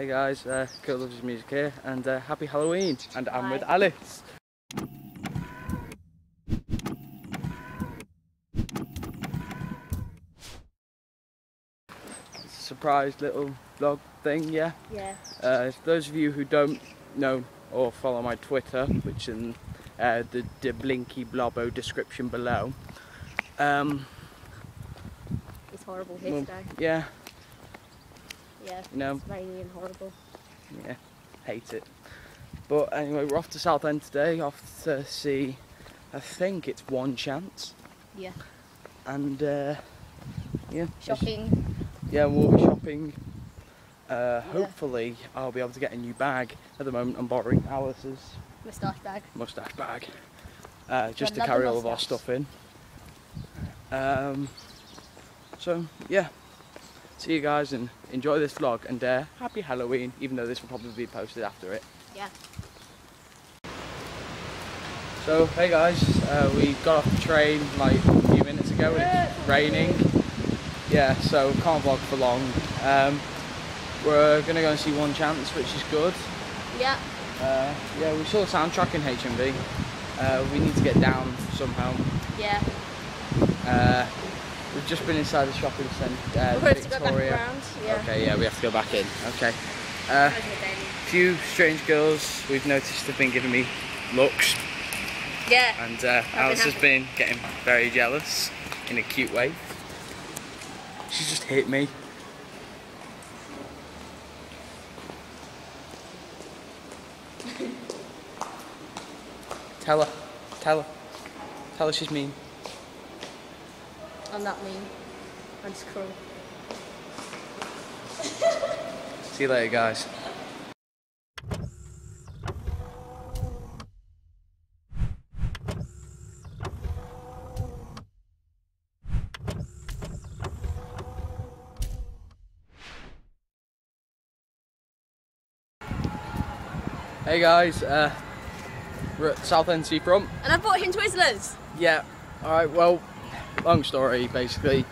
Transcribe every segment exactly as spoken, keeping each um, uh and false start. Hey guys, uh, Kurt Loves His Music here, and uh, happy Halloween! And I'm Hi. with Alice. Surprise little vlog thing, yeah? Yeah. Uh, for those of you who don't know or follow my Twitter, which in uh, the, the blinky blobbo description below. Um, it's horrible history. Well, yeah. Yeah, you know, it's rainy and horrible. Yeah, hate it. But anyway, we're off to Southend today, off to see, I think it's One Chance. Yeah. And, uh, yeah. Shopping. Yeah, we'll be shopping. Uh, yeah. Hopefully, I'll be able to get a new bag. At the moment, I'm borrowing Alice's moustache bag. Moustache bag. Uh, just to carry all of our stuff in. Um, so, yeah. See you guys and enjoy this vlog, and uh, happy Halloween, even though this will probably be posted after it. Yeah. So, hey guys, uh, we got off the train like a few minutes ago and it's raining. Yeah, so can't vlog for long. Um, we're going to go and see One Chance, which is good. Yeah. Uh, yeah, we saw the soundtrack in H M V. Uh, we need to get down somehow. Yeah. Uh, We've just been inside the shopping centre, uh, Victoria. To go back around, yeah. Okay, yeah, we have to go back in. Okay. Uh, a few strange girls we've noticed have been giving me looks. Yeah. And uh, Alice been has been getting very jealous in a cute way. She's just hit me. Tell her. Tell her. Tell her she's mean. I'm not mean. I'm just cruel. See you later, guys. Hey guys, uh, we're at Southend Seafront. And I bought him Twizzlers. Yeah. All right. Well. Long story, basically,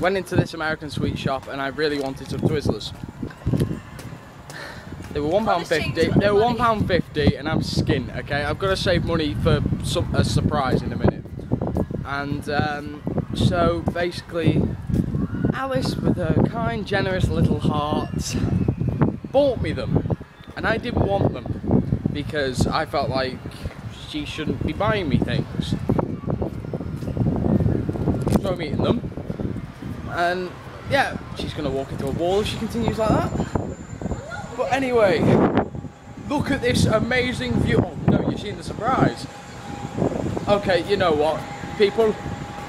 went into this American sweet shop and I really wanted some Twizzlers. They were one pound fifty. They were one pound fifty, and I'm skint. Okay, I've got to save money for some, a surprise in a minute. And um, so basically, Alice, with her kind, generous little heart, bought me them, and I didn't want them because I felt like she shouldn't be buying me things. I'm eating them, and yeah, she's gonna walk into a wall if she continues like that. But anyway, look at this amazing view. Oh no, you've seen the surprise. Okay, you know what, people,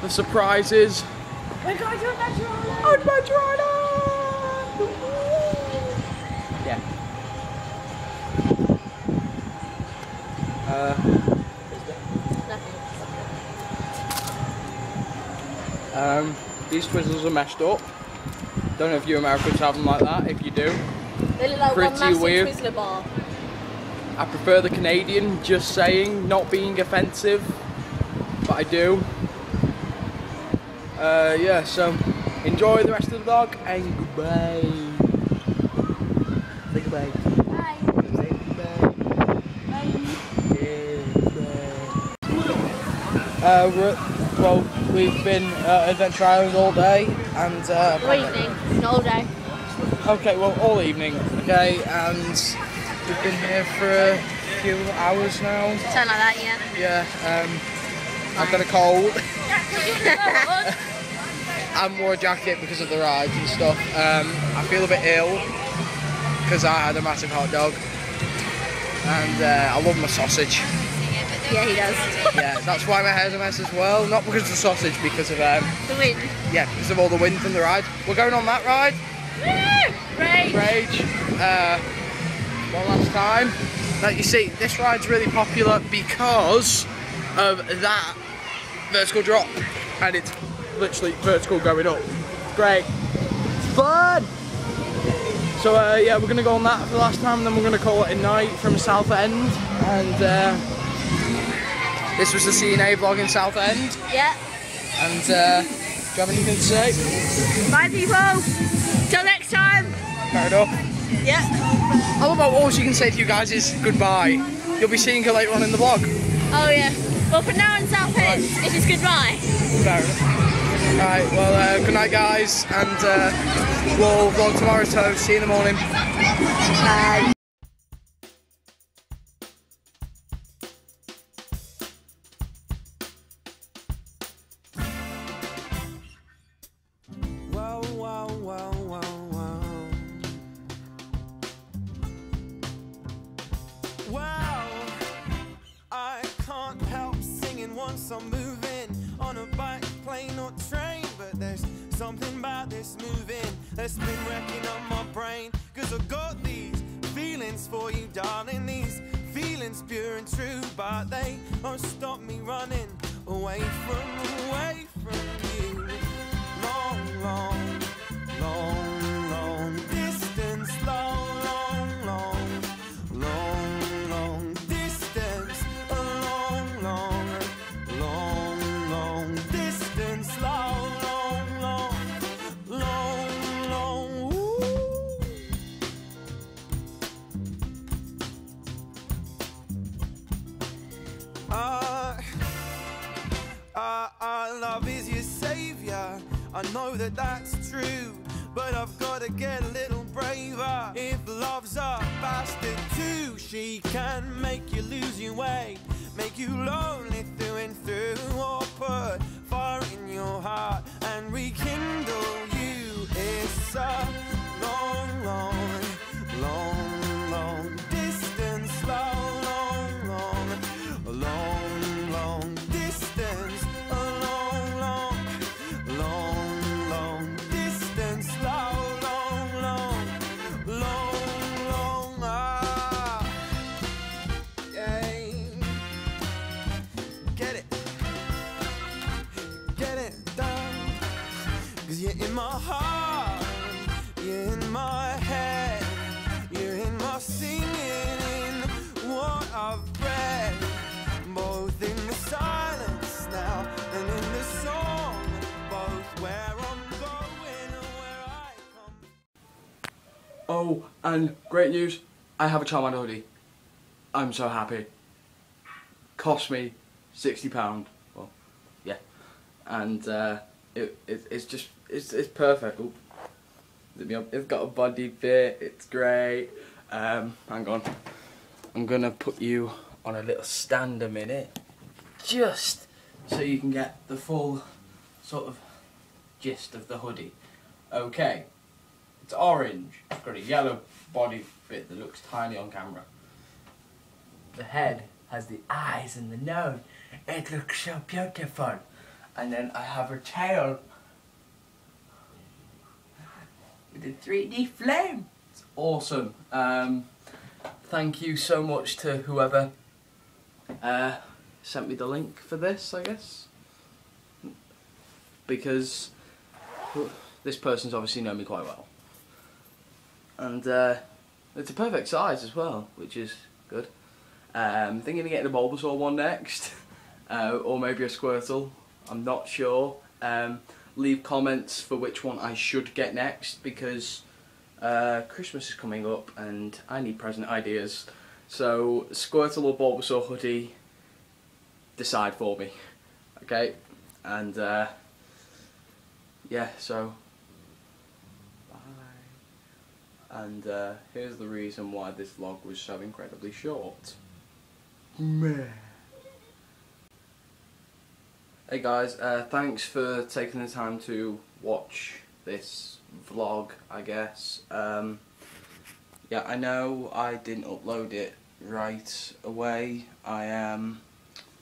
the surprise is we're going to Adventure Island. Adventure Island! Yeah. Uh, Um, these Twizzlers are messed up. Don't know if you Americans have them like that. If you do, they look like pretty one massive weird. Twizzler bar. I prefer the Canadian. Just saying, not being offensive, but I do. Uh, yeah. So enjoy the rest of the vlog and goodbye. Say goodbye. Bye. Say goodbye. Bye. Yeah, bye. Uh, we're at Well, we've been at Adventure Island all day, and uh... all evening, not all day. Okay, well, all evening, okay, and we've been here for a few hours now. Something like that, yeah. Yeah, um, I've got a cold. I wore a jacket because of the rides and stuff. Um, I feel a bit ill, because I had a massive hot dog, and uh, I love my sausage. Yeah, he does. Yeah, that's why my hair's a mess as well. Not because of the sausage, because of um, the wind. Yeah, because of all the wind from the ride. We're going on that ride. Woo! Rage. Rage. Uh, one last time. Now you see, this ride's really popular because of that vertical drop, and it's literally vertical going up. Great. It's fun. So uh, yeah, we're gonna go on that for the last time, and then we're gonna call it a night from Southend, and. Uh, This was the C N A vlog in Southend. Yeah. And uh, do you have anything to say? Bye, people. Till next time. Fair enough. Yeah. How about all she can say to you guys is goodbye. You'll be seeing her later on in the vlog. Oh yeah. Well, for now in South End, it is goodbye. Fair enough. Alright, well, uh, good night guys, and uh, we'll vlog tomorrow, so see you in the morning. Bye. I'm moving on a bike, plane or train, but there's something about this moving that's been wrecking on my brain. Cause I got these feelings for you, darling, these feelings pure and true, but they won't stop me running away from, away from you. Long, long, long, long distance, long, long, long, long, long distance, long, long. I know that that's true, but I've got to get a little braver. If love's a bastard too, she can make you lose your way, make you lonely through and through, or put fire in your heart and rekindle you. It's a long, long, long, long distance, long, long, long, long, long distance. In my heart, you're in my head, you're in my singing, in what I've read, both in the silence now and in the song, both where I'm going and where I come. Oh, and great news, I have a Charmander hoodie. I'm so happy. Cost me sixty pounds, well, yeah, and uh, It, it, it's just, it's, it's perfect. Ooh. It's got a body fit, it's great. Um, hang on. I'm going to put you on a little stand a minute. Just so you can get the full sort of gist of the hoodie. Okay. It's orange. It's got a yellow body fit that looks tiny on camera. The head has the eyes and the nose. It looks so beautiful. And then I have her tail with a three D flame. It's awesome. Um, thank you so much to whoever uh, sent me the link for this, I guess. Because this person's obviously known me quite well. And uh, it's a perfect size as well, which is good. I'm um, thinking of getting a Bulbasaur one next, uh, or maybe a Squirtle. I'm not sure. Um, leave comments for which one I should get next, because uh, Christmas is coming up and I need present ideas. So Squirtle or Bulbasaur hoodie, decide for me, okay? And uh, yeah, so bye. And uh, here's the reason why this vlog was so incredibly short. Meh. Hey guys, uh, thanks for taking the time to watch this vlog, I guess. Um, yeah, I know I didn't upload it right away. I am, um,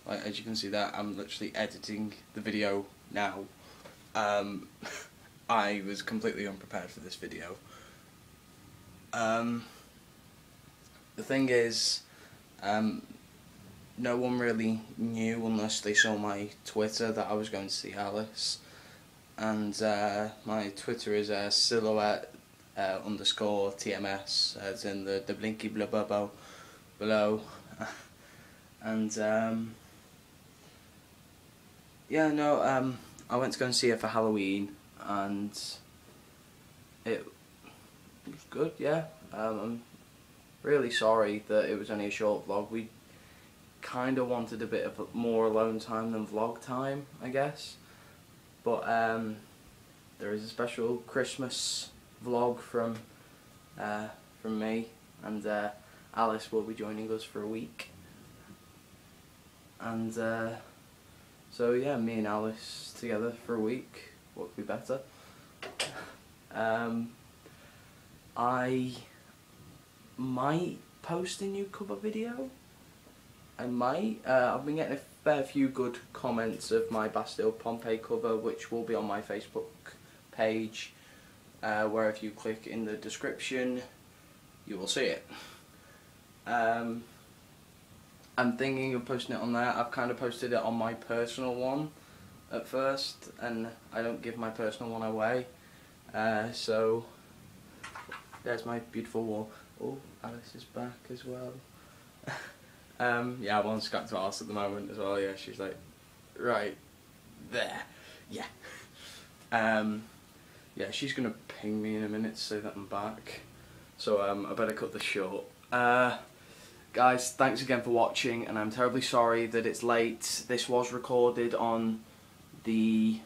like, as you can see there, I'm literally editing the video now. Um, I was completely unprepared for this video. Um, the thing is, um, no one really knew unless they saw my Twitter that I was going to see Alice, and uh, my Twitter is uh, Silhouette uh, underscore T M S, as in the, the blinky blah blah blah below, and um, yeah, no, um, I went to go and see her for Halloween, and it was good, yeah, Um, I'm really sorry that it was only a short vlog. We kind of wanted a bit of more alone time than vlog time, I guess. But um, there is a special Christmas vlog from uh, from me, and uh, Alice will be joining us for a week. And uh, so yeah, me and Alice together for a week. What could be better? Um, I might post a new cover video. I might. Uh, I've been getting a fair few good comments of my Bastille Pompeii cover, which will be on my Facebook page, uh, where if you click in the description, you will see it. Um, I'm thinking of posting it on there. I've kind of posted it on my personal one at first, and I don't give my personal one away. Uh, so there's my beautiful wall. Oh, Alice is back as well. Um, yeah, I'm on Skype to Alice at the moment as well. Yeah, she's like right there. Yeah. Um, yeah, she's gonna ping me in a minute to say that I'm back. So um, I better cut this short. Uh, guys, thanks again for watching, and I'm terribly sorry that it's late. This was recorded on the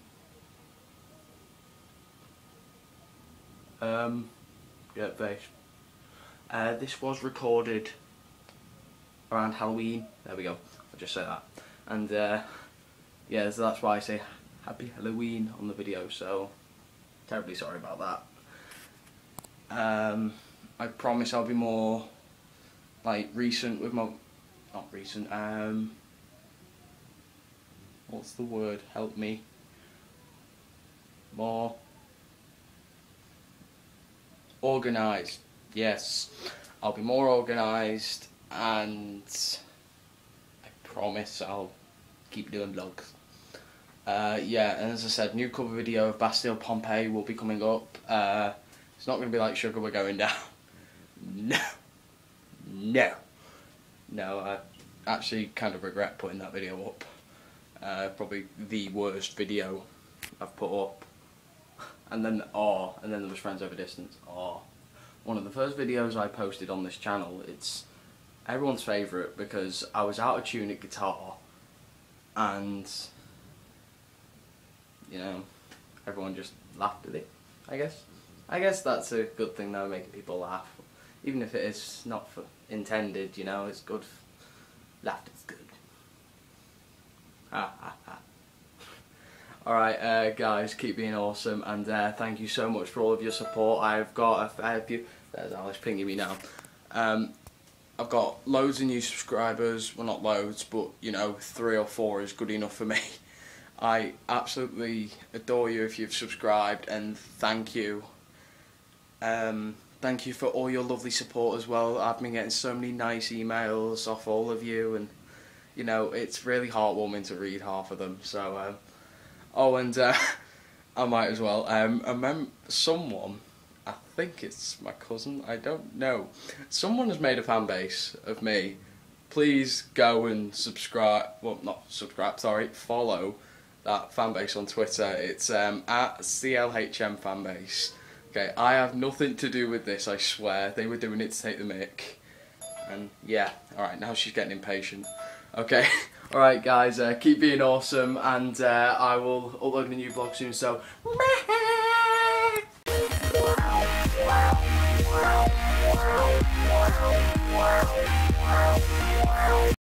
um yeah base. Uh, this was recorded around Halloween. There we go. I'll just say that. And uh, yeah, so that's why I say Happy Halloween on the video. So terribly sorry about that. Um, I promise I'll be more like recent with my not recent. Um, what's the word? Help me. More organised. Yes, I'll be more organised, and I promise I'll keep doing vlogs. Uh, yeah, and as I said, new cover video of Bastille Pompeii will be coming up. Uh, it's not going to be like Sugar We're Going Down. No. No. No, I actually kind of regret putting that video up. Uh, probably the worst video I've put up. And then, oh, and then there was Friends Over Distance. Oh. One of the first videos I posted on this channel. It's everyone's favourite because I was out of tune at guitar, and you know, everyone just laughed at it. I guess I guess that's a good thing though, making people laugh, even if it is not for intended, you know. It's good. Laughter's good. Ha ha ha. Alright, uh, guys, keep being awesome, and uh, thank you so much for all of your support. I've got a fair few... There's Alice pinging me now. Um, I've got loads of new subscribers. Well, not loads, but, you know, three or four is good enough for me. I absolutely adore you if you've subscribed, and thank you. Um, thank you for all your lovely support as well. I've been getting so many nice emails off all of you, and, you know, it's really heartwarming to read half of them, so... Um, Oh, and uh, I might as well. Um, I remember someone, I think it's my cousin, I don't know. Someone has made a fan base of me. Please go and subscribe. Well, not subscribe, sorry, follow that fan base on Twitter. It's um, at C L H M fanbase. Okay, I have nothing to do with this, I swear. They were doing it to take the mick. And yeah, alright, now she's getting impatient. Okay. Alright guys, uh, keep being awesome, and uh, I will upload a new vlog soon, so...